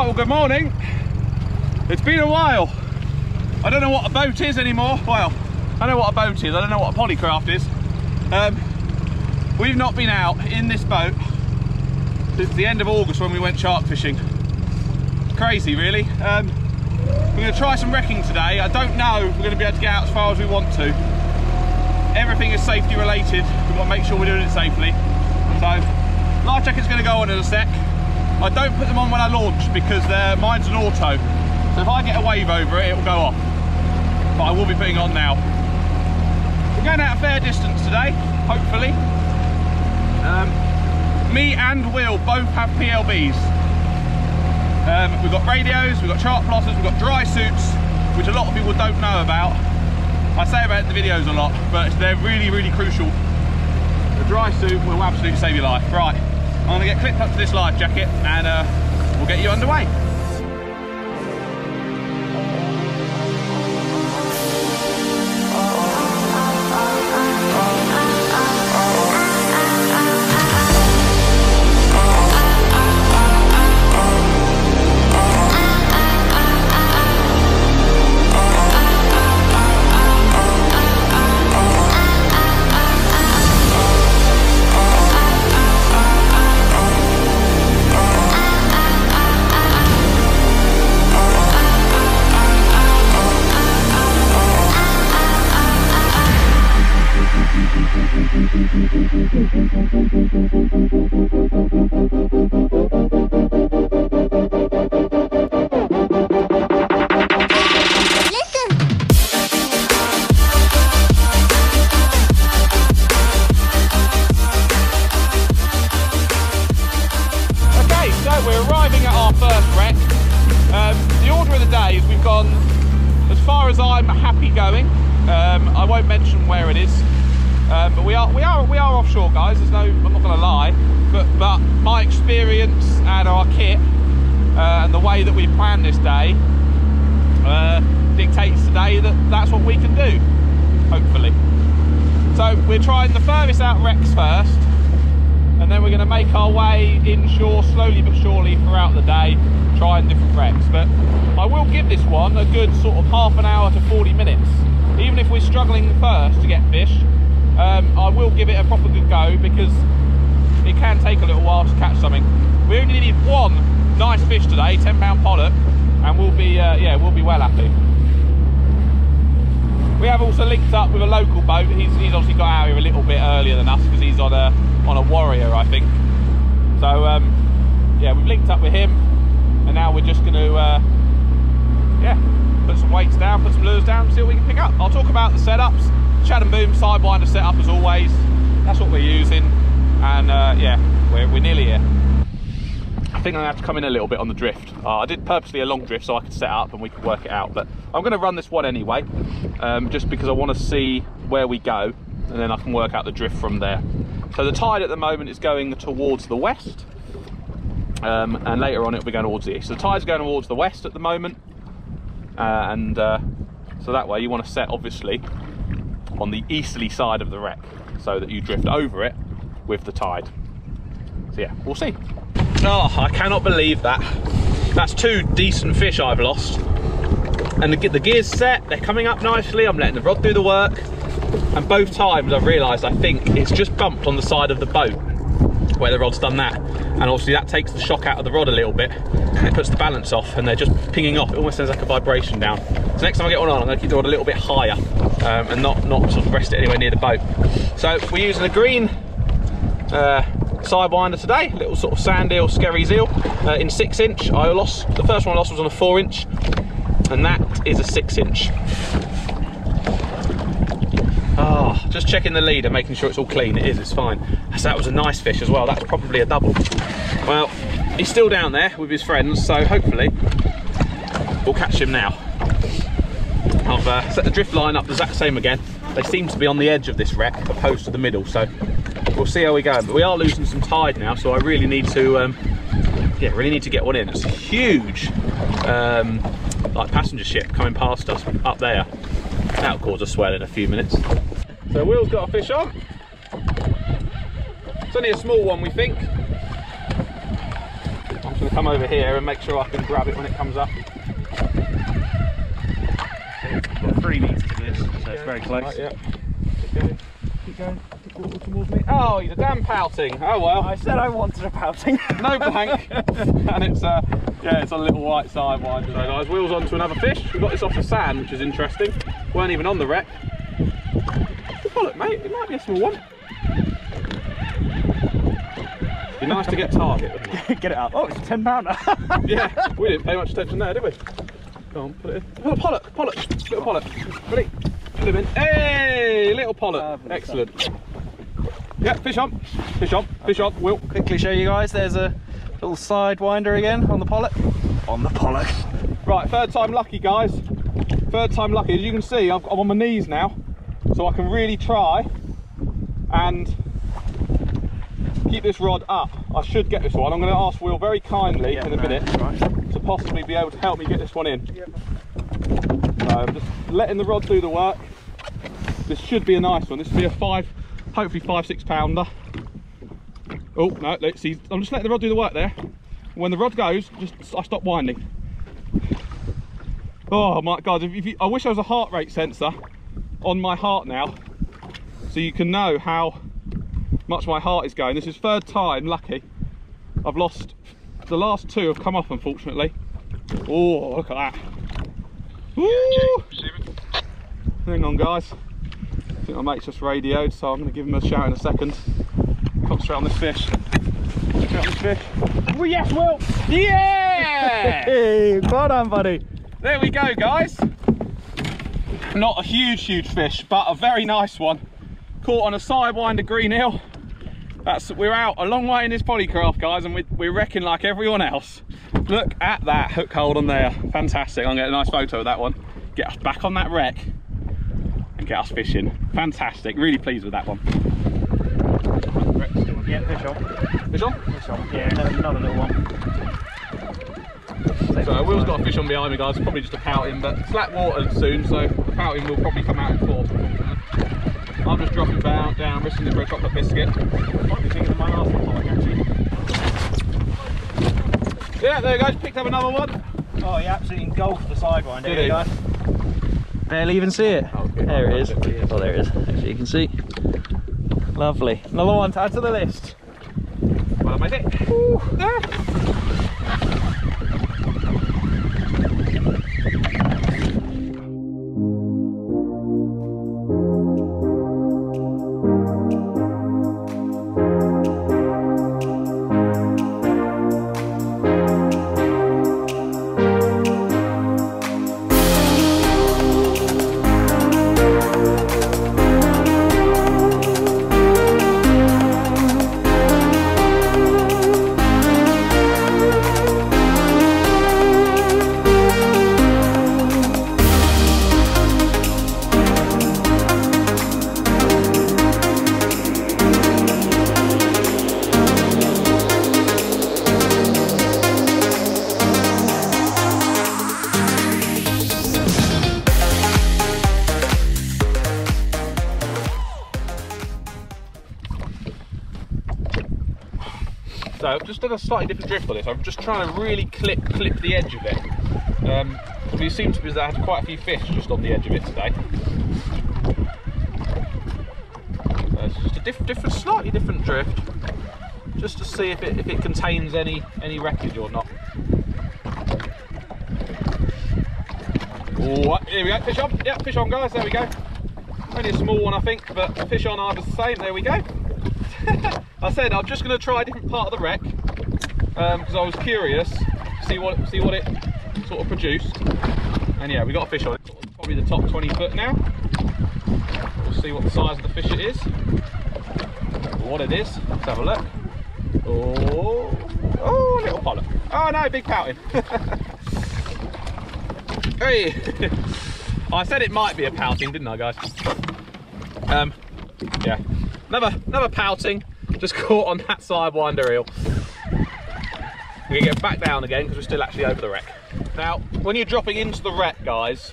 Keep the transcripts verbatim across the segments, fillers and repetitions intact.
Right, well, good morning. It's been a while. I don't know what a boat is anymore. Well, I know what a boat is. I don't know what a polycraft is. Um, we've not been out in this boat since the end of August when we went shark fishing. Crazy, really. Um, we're going to try some wrecking today. I don't know if we're going to be able to get out as far as we want to. Everything is safety related. We want to make sure we're doing it safely. So, life jacket's going to go on in a sec. I don't put them on when I launch because mine's an auto, so if I get a wave over it, it'll go off. But I will be putting it on now. We're going out a fair distance today, hopefully. Um, me and Will both have P L Bs. Um, we've got radios, we've got chart plotters, we've got dry suits, which a lot of people don't know about. I say about it in the videos a lot, but they're really, really crucial. The dry suit will absolutely save your life. Right. I'm going to get clipped up to this life jacket and uh, we'll get you underway. ten pound pollock, and we'll be uh, yeah we'll be well happy. We have also linked up with a local boat. He's, he's obviously got out here a little bit earlier than us because he's on a on a warrior, I think. So um, yeah, we've linked up with him, and now we're just going to uh, yeah put some weights down, put some lures down, see what we can pick up. I'll talk about the setups, Chad and Boom Sidewinder setup as always. That's what we're using, and uh, yeah, we're we're nearly here. I think I'm going to have to come in a little bit on the drift. Uh, I did purposely a long drift so I could set up and we could work it out, but I'm going to run this one anyway, um, just because I want to see where we go, and then I can work out the drift from there. So the tide at the moment is going towards the west, um, and later on it'll be going towards the east. So the tide's going towards the west at the moment, uh, and uh, so that way you want to set obviously on the easterly side of the wreck so that you drift over it with the tide. So yeah, we'll see. Oh, I cannot believe that. That's two decent fish I've lost. And the, the gear's set, they're coming up nicely, I'm letting the rod do the work. And both times I've realised, I think, it's just bumped on the side of the boat where the rod's done that. And obviously that takes the shock out of the rod a little bit, and it puts the balance off, and they're just pinging off. It almost sounds like a vibration down. So next time I get one on, I'm going to keep the rod a little bit higher, um, and not, not sort of rest it anywhere near the boat. So we're using a green uh, Sidewinder today, little sort of sand eel, skerries eel, uh, in six inch. I lost the first one I lost was on a four inch, and that is a six inch. Ah, oh, just checking the leader, making sure it's all clean. It is, it's fine. So that was a nice fish as well. That's probably a double. Well, he's still down there with his friends, so hopefully we'll catch him now. I've uh, set the drift line up the exact same again. They seem to be on the edge of this wreck, opposed to the middle. So. We'll see how we go, but we are losing some tide now, so I really need to, um, yeah, really need to get one in. It's a huge, um, like passenger ship coming past us up there. That'll cause a swell in a few minutes. So Will's got a fish on. It's only a small one, we think. I'm just going come over here and make sure I can grab it when it comes up. Got three meters to this, so it's very close. Right, yeah. Keep going, keep going, keep going towards me. Oh, he's a damn pouting. Oh well. I said I wanted a pouting. No blank. And it's uh, yeah, it's a little white sidewinder. So guys, wheels onto another fish. We got this off the sand, which is interesting. Weren't even on the wreck. Pollock, mate, it might be a small one. It'd be nice to get target, wouldn't it? Get it up. Oh, it's a ten pounder. Yeah, we didn't pay much attention there, did we? Go on, put it in. Oh, Pollock, Pollock, little Pollock. Ready? Put him in. Hey, little Pollock. Excellent. Yeah, fish on, fish on, fish on. We'll quickly show you guys. There's a little sidewinder again on the Pollock. On the Pollock. Right, third time lucky, guys. Third time lucky. As you can see, I'm on my knees now, so I can really try and keep this rod up. I should get this one. I'm going to ask Will very kindly yeah, in a no, minute right. to possibly be able to help me get this one in. Yep. So I'm just letting the rod do the work. This should be a nice one. This will be a five, hopefully five, six pounder. Oh, no, let's see. I'm just letting the rod do the work there. When the rod goes, just I stop winding. Oh my God, if you, I wish there was a heart rate sensor on my heart now, so you can know how much my heart is going. This is third time lucky. I've lost the last two have come off, unfortunately. Oh, look at that. Ooh. Hang on, guys. I think my mate's just radioed, so I'm gonna give him a shout in a second. Concentrate on this fish. Concentrate on this fish. Oh yes, Will! Yeah! Hey, well done, buddy. There we go, guys. Not a huge, huge fish, but a very nice one. Caught on a sidewinder green eel. That's, we're out a long way in this polycraft, guys, and we, we're wrecking like everyone else. Look at that hook hold on there. Fantastic. I'm going to get a nice photo of that one. Get us back on that wreck and get us fishing. Fantastic. Really pleased with that one. Yeah, fish on. Fish on? Fish on. Yeah, another little one. So Will's got a fish on behind me, guys. Probably just a pouting, but flat water soon, so the pouting will probably come out in force. I'm just dropping down, down, risking it for a chocolate biscuit. Might be thinking of my last one, actually. Yeah, there you go. Picked up another one. Oh, he absolutely engulfed the sidewinder. There you go. Barely even see it. Oh, there it is. Oh, there it is. As you can see. Lovely. Another one to add to the list. Well, I made it. Ooh, there. I've just done a slightly different drift on this. I'm just trying to really clip clip the edge of it. Um, we seem to be that I had quite a few fish just on the edge of it today. So it's just a diff different, slightly different drift, just to see if it if it contains any any wreckage or not. Oh, here we go, fish on. Yeah, fish on, guys. There we go. Only a small one, I think, but fish on either same. There we go. I said I'm just going to try a different part of the wreck because um, I was curious, see what see what it sort of produced. And yeah, we got a fish on it. Probably the top twenty foot now. We'll see what the size of the fish it is, what it is. Let's have a look. Oh, oh, little Pollock. Oh no, big pouting. Hey, I said it might be a pouting, didn't I, guys? Um, yeah. Another, another pouting, just caught on that sidewinder eel. We're gonna get back down again because we're still actually over the wreck. Now, when you're dropping into the wreck, guys,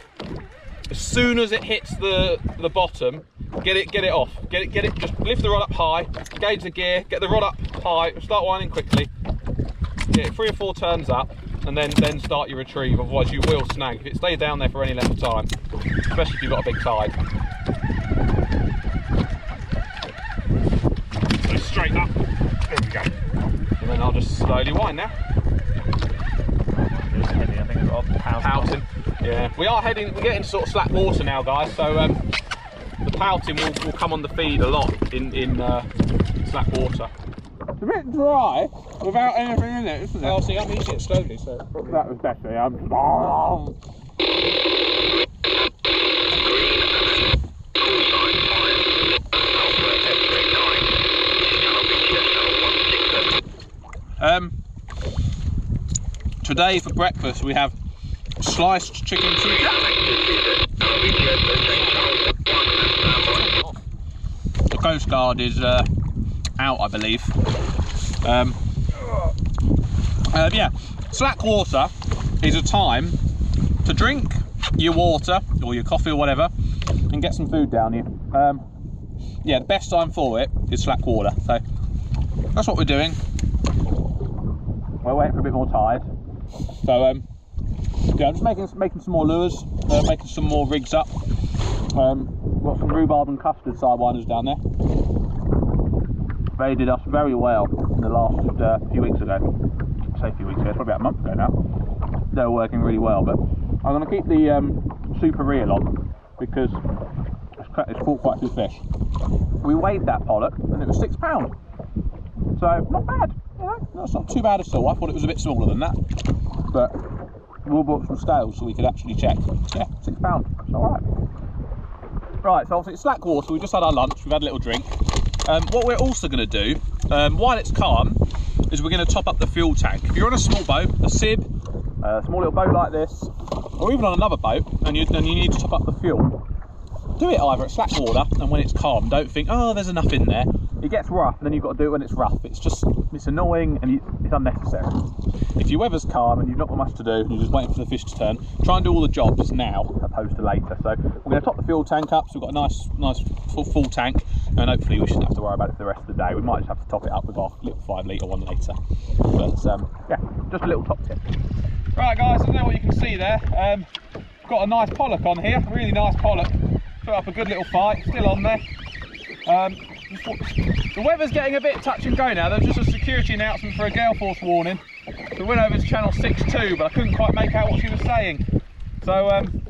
as soon as it hits the the bottom, get it, get it off. Get it, get it. Just lift the rod up high, gauge the gear, get the rod up high, start winding quickly. get it three or four turns up, and then then start your retrieve. Otherwise you will snag if it stays down there for any length of time, especially if you've got a big tide. So straight up, there we go, and then I'll just slowly wind now. It's heavy, I think it's off the pouting. Yeah, we are heading, we're getting sort of slack water now, guys, so um, the pouting will, will come on the feed a lot in, in uh, slack water. It's a bit dry without anything in it, isn't it? Oh, see, I'm eating it slowly, so... Probably... That was better, yeah. Um, today for breakfast we have sliced chicken tikka. The Coast Guard is uh, out, I believe. Um, uh, yeah, slack water is a time to drink your water or your coffee or whatever and get some food down here. Um, yeah, the best time for it is slack water, so that's what we're doing. We're waiting for a bit more tide, so um, yeah, I'm just making making some more lures, uh, making some more rigs up. Um, got some rhubarb and custard sidewinders down there. They did us very well in the last uh, few weeks ago. I say a few weeks ago, it's probably about a month ago now. They were working really well, but I'm going to keep the um, super reel on because it's, it's caught quite a few fish. We weighed that pollock and it was six pounds, so not bad. You know, that's not too bad at all. I thought it was a bit smaller than that, but we all bought some scales so we could actually check. Yeah, six pounds. It's all right. Right, so obviously it's slack water. We just had our lunch. We've had a little drink. Um, what we're also going to do, um, while it's calm, is we're going to top up the fuel tank. If you're on a small boat, a sib, a small little boat like this, or even on another boat, and you, and you need to top up the fuel, do it either at slack water and when it's calm. Don't think, oh, there's enough in there. It gets rough, and then you've got to do it when it's rough. It's just, it's annoying and it's unnecessary. If your weather's calm and you've not got much to do, and you're just waiting for the fish to turn, try and do all the jobs now, opposed to later. So we're going to top the fuel tank up, so we've got a nice, nice full, full tank. And hopefully we shouldn't have to worry about it for the rest of the day. We might just have to top it up with our little five litre one later. But um, yeah, just a little top tip. Right guys, I don't know what you can see there. Um, got a nice pollock on here, really nice pollock. Put up a good little fight, still on there. Um, the weather's getting a bit touch and go now. There was just a security announcement for a gale force warning. The wind over to channel six two, but I couldn't quite make out what she was saying. So. Um,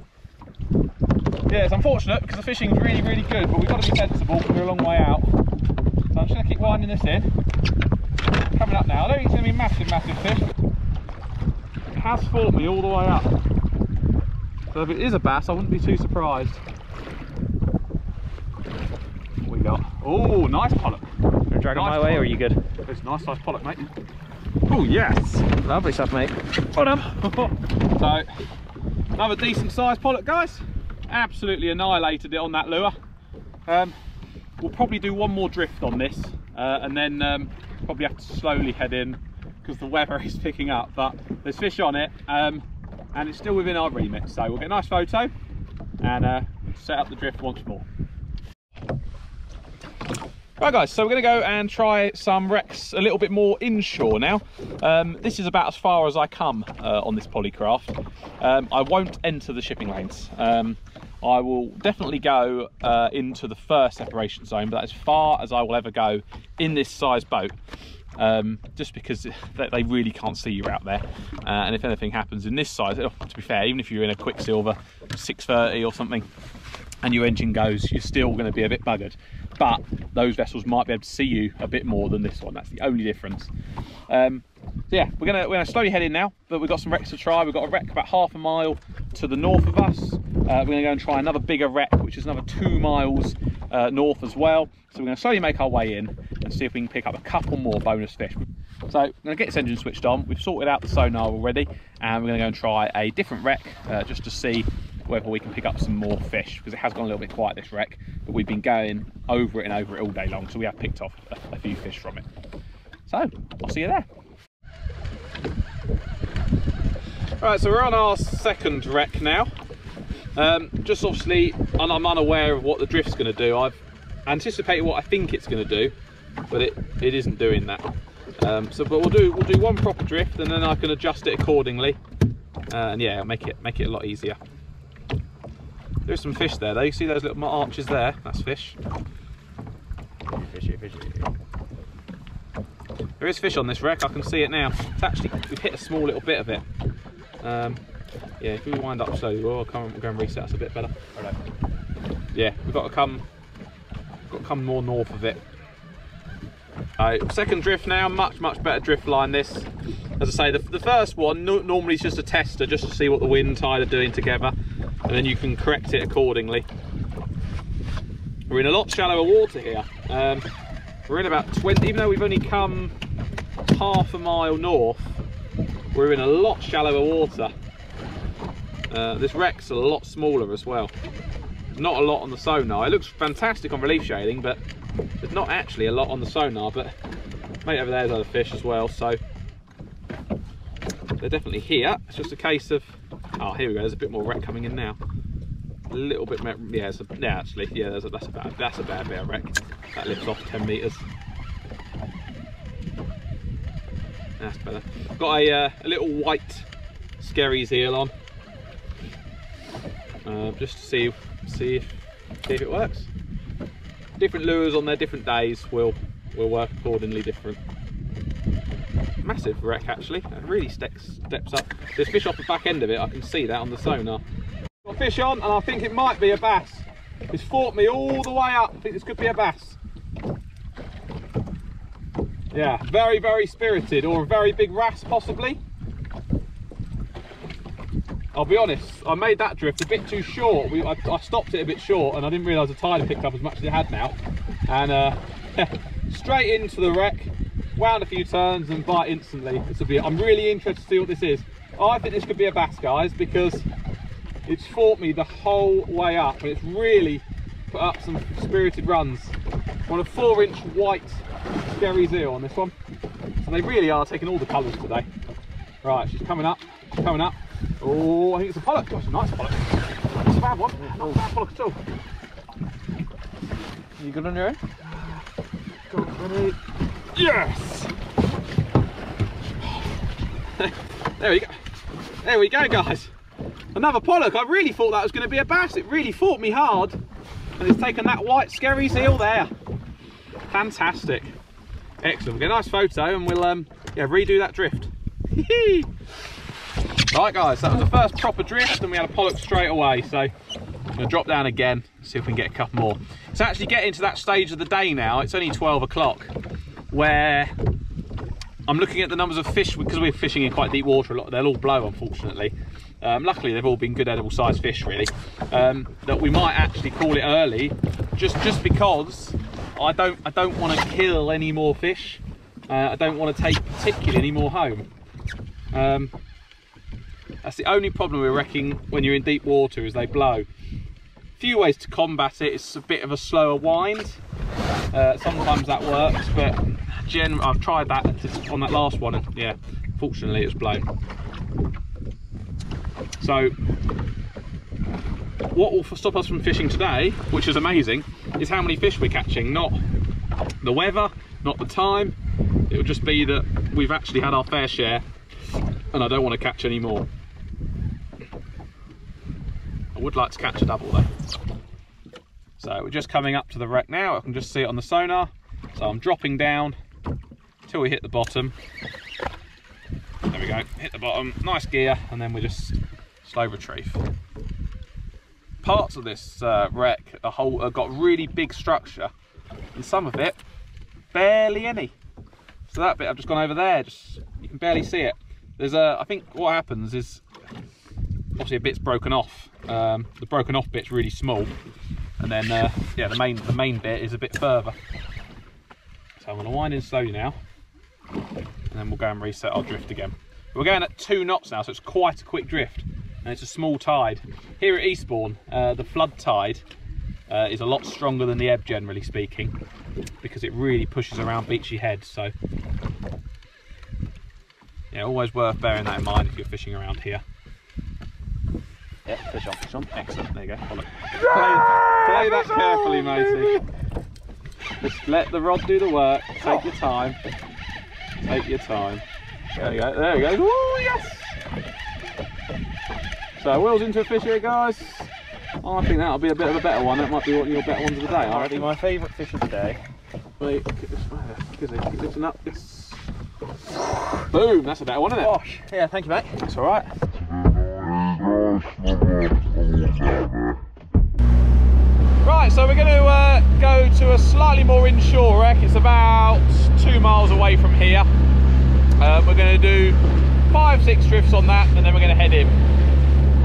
Yeah, it's unfortunate because the fishing's really, really good, but we've got to be sensible because we're a long way out. So I'm just going to keep winding this in. Coming up now, I don't think it's going to be massive, massive fish. It has fought me all the way up. So if it is a bass, I wouldn't be too surprised. What we got? Oh, nice pollock. You want to drag it my way or are you good? It's a nice size pollock, mate. Oh, yes. Lovely stuff, mate. Well done. So, another decent sized pollock, guys. Absolutely annihilated it on that lure. Um, we'll probably do one more drift on this uh, and then um, probably have to slowly head in because the weather is picking up, but there's fish on it um, and it's still within our remit, so we'll get a nice photo and uh, set up the drift once more. Right guys, so we're going to go and try some wrecks a little bit more inshore now. Um, this is about as far as I come uh, on this polycraft. Um, I won't enter the shipping lanes. Um, I will definitely go uh, into the first separation zone, but that's as far as I will ever go in this size boat. Um, just because they really can't see you out there. Uh, and if anything happens in this size, oh, to be fair, even if you're in a Quicksilver six thirty or something, and your engine goes, you're still going to be a bit buggered. But those vessels might be able to see you a bit more than this one. That's the only difference. Um, so yeah, we're gonna we're gonna slowly head in now, but we've got some wrecks to try. We've got a wreck about half a mile to the north of us. Uh, we're gonna go and try another bigger wreck, which is another two miles uh, north as well. So we're gonna slowly make our way in and see if we can pick up a couple more bonus fish. So I'm gonna get this engine switched on. We've sorted out the sonar already, and we're gonna go and try a different wreck uh, just to see whether we can pick up some more fish, because it has gone a little bit quiet this wreck, but we've been going over it and over it all day long, so we have picked off a, a few fish from it. So I'll see you there. Right, so we're on our second wreck now. Um, just obviously, and I'm unaware of what the drift's going to do. I've anticipated what I think it's going to do, but it, it isn't doing that. Um, so, but we'll do we'll do one proper drift, and then I can adjust it accordingly. Uh, and yeah, make it make it a lot easier. There's some fish there, though. You see those little arches there? That's fish. Fishy, fishy. There is fish on this wreck. I can see it now. It's actually, we've hit a small little bit of it. Um, yeah, if we wind up slowly, we'll come and we'll reset us a bit better. Right. Yeah, we've got to come, got to come more north of it. Alright, second drift now. Much, much better drift line this. As I say, the, the first one no, normally is just a tester, just to see what the wind tide are doing together, and then you can correct it accordingly. We're in a lot shallower water here. Um, we're in about twenty, even though we've only come half a mile north, we're in a lot shallower water. Uh, this wreck's a lot smaller as well. Not a lot on the sonar. It looks fantastic on relief shading, but there's not actually a lot on the sonar. But mate over there's other fish as well, so they're definitely here. It's just a case of, oh, here we go, there's a bit more wreck coming in now, a little bit more. Yeah, it's a, yeah actually yeah there's a, that's a bad that's a bad bit of wreck that lifts off ten meters. That's better. Got a, uh, a little white skerries eel on, uh, just to see see if, see if it works. Different lures on their different days will will work accordingly different. Massive wreck, actually. It really steps, steps up. There's fish off the back end of it. I can see that on the sonar. Got fish on, and I think it might be a bass. It's fought me all the way up. I think this could be a bass. Yeah, very, very spirited, or a very big wrasse, possibly. I'll be honest, I made that drift a bit too short. We, I, I stopped it a bit short, and I didn't realise the tide had picked up as much as it had now. And uh, straight into the wreck. Wound a few turns and bite instantly. This will be, I'm really interested to see what this is. I think this could be a bass, guys, because it's fought me the whole way up, and it's really put up some spirited runs. On a four inch white skerries eel on this one. And they really are taking all the colours today. Right, she's coming up, she's coming up. Oh, I think it's a pollock. Gosh, a nice pollock. It's a bad one, not a bad pollock at all. You good on your own? Go on, ready. Yes! There we go. There we go, guys. Another pollock. I really thought that was going to be a bass. It really fought me hard. And it's taken that white skerries eel there. Fantastic. Excellent. We'll get a nice photo, and we'll um, yeah, redo that drift. Alright, guys. That was the first proper drift, and we had a pollock straight away. So I'm going to drop down again, see if we can get a couple more. It's actually getting to that stage of the day now. It's only twelve o'clock. Where I'm looking at the numbers of fish, because we're fishing in quite deep water a lot. They'll all blow, unfortunately. Um, luckily, they've all been good edible sized fish, really. Um, that we might actually call it early, just just because I don't I don't want to kill any more fish. Uh, I don't want to take particularly any more home. Um, that's the only problem we're wrecking when you're in deep water, is they blow. A few ways to combat it. It's a bit of a slower wind. Uh, sometimes that works, but generally I've tried that on that last one, and yeah, fortunately it's blown. So what will stop us from fishing today, which is amazing, is how many fish we're catching. Not the weather, not the time. It will just be that we've actually had our fair share, and I don't want to catch any more. I would like to catch a double, though. So we're just coming up to the wreck now. I can just see it on the sonar. So I'm dropping down till we hit the bottom. There we go, hit the bottom, nice gear, and then we just slow retrieve. Parts of this uh, wreck, the whole, uh, got really big structure, and some of it, barely any. So that bit I've just gone over there, just you can barely see it. There's a, I think what happens is, obviously a bit's broken off. Um, the broken off bit's really small. And then, uh, yeah, the main the main bit is a bit further. So I'm going to wind in slowly now, and then we'll go and reset our drift again. We're going at two knots now, so it's quite a quick drift, and it's a small tide. Here at Eastbourne, uh, the flood tide uh, is a lot stronger than the ebb, generally speaking, because it really pushes around Beachy Head. So, yeah, always worth bearing that in mind if you're fishing around here. Yeah, fish on, fish on. Excellent, there you go. Play, play that carefully, matey. Just let the rod do the work, take your time. Take your time. There we go, there we go. Ooh, yes! So Will's into a fish here, guys. I think that'll be a bit of a better one. That might be one of your better ones of the day. I Already think. My favourite fish of the day. Wait, listen up. It's... Boom, that's a better one, isn't it? Gosh, yeah, thank you, mate. That's all right. Right, so we're going to uh, go to a slightly more inshore wreck. It's about two miles away from here. Uh, we're going to do five, six drifts on that, and then we're going to head in.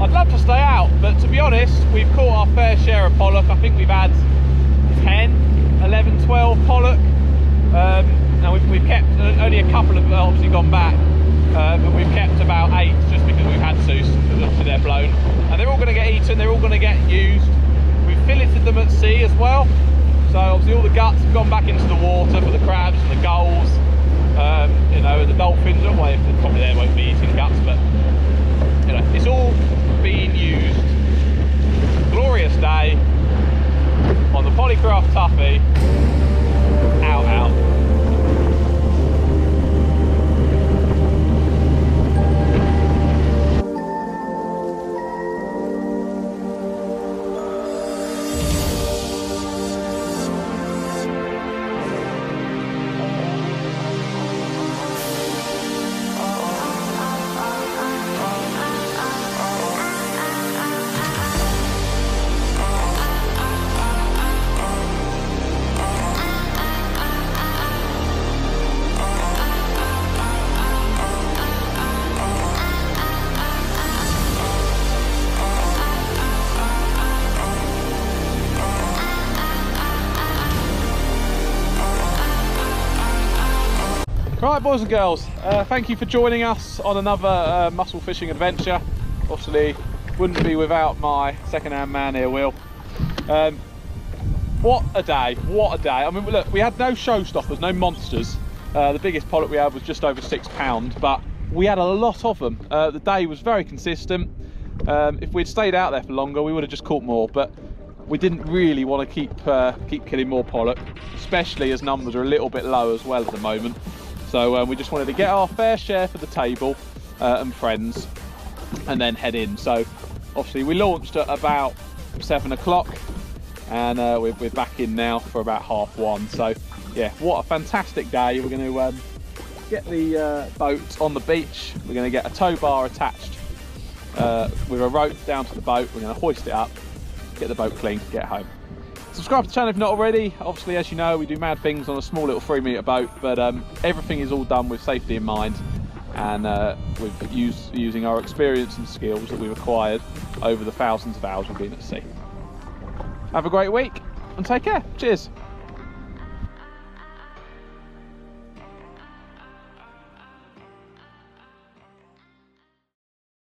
I'd love to stay out, but to be honest, we've caught our fair share of pollock. I think we've had ten, eleven, twelve pollock. Um, now we've, we've kept, only a couple have obviously gone back, uh, but we've kept about eight just because we've had to, because obviously they're blown. And they're all going to get eaten, they're all going to get used. We've filleted them at sea as well. So obviously all the guts have gone back into the water for the crabs and the gulls. Um, you know, the dolphins, well, probably they won't be eating guts, but you know, it's all being used. Glorious day on the Polycraft Tuffy. Out, out. Right, boys and girls, uh, thank you for joining us on another uh, muscle fishing adventure. Obviously, wouldn't be without my second-hand man here, Will. Um, what a day, what a day. I mean, look, we had no showstoppers, no monsters. Uh, the biggest pollock we had was just over six pounds, but we had a lot of them. Uh, the day was very consistent. Um, if we'd stayed out there for longer, we would have just caught more, but we didn't really want to keep, uh, keep killing more pollock, especially as numbers are a little bit low as well at the moment. So uh, we just wanted to get our fair share for the table uh, and friends and then head in. So obviously we launched at about seven o'clock and uh, we're, we're back in now for about half one. So yeah, what a fantastic day. We're going to um, get the uh, boat on the beach. We're going to get a tow bar attached uh, with a rope down to the boat. We're going to hoist it up, get the boat clean, get home. Subscribe to the channel if not already. Obviously, as you know, we do mad things on a small little three metre boat, but um, everything is all done with safety in mind, and uh, we've used using our experience and skills that we've acquired over the thousands of hours we've been at sea. Have a great week and take care. Cheers.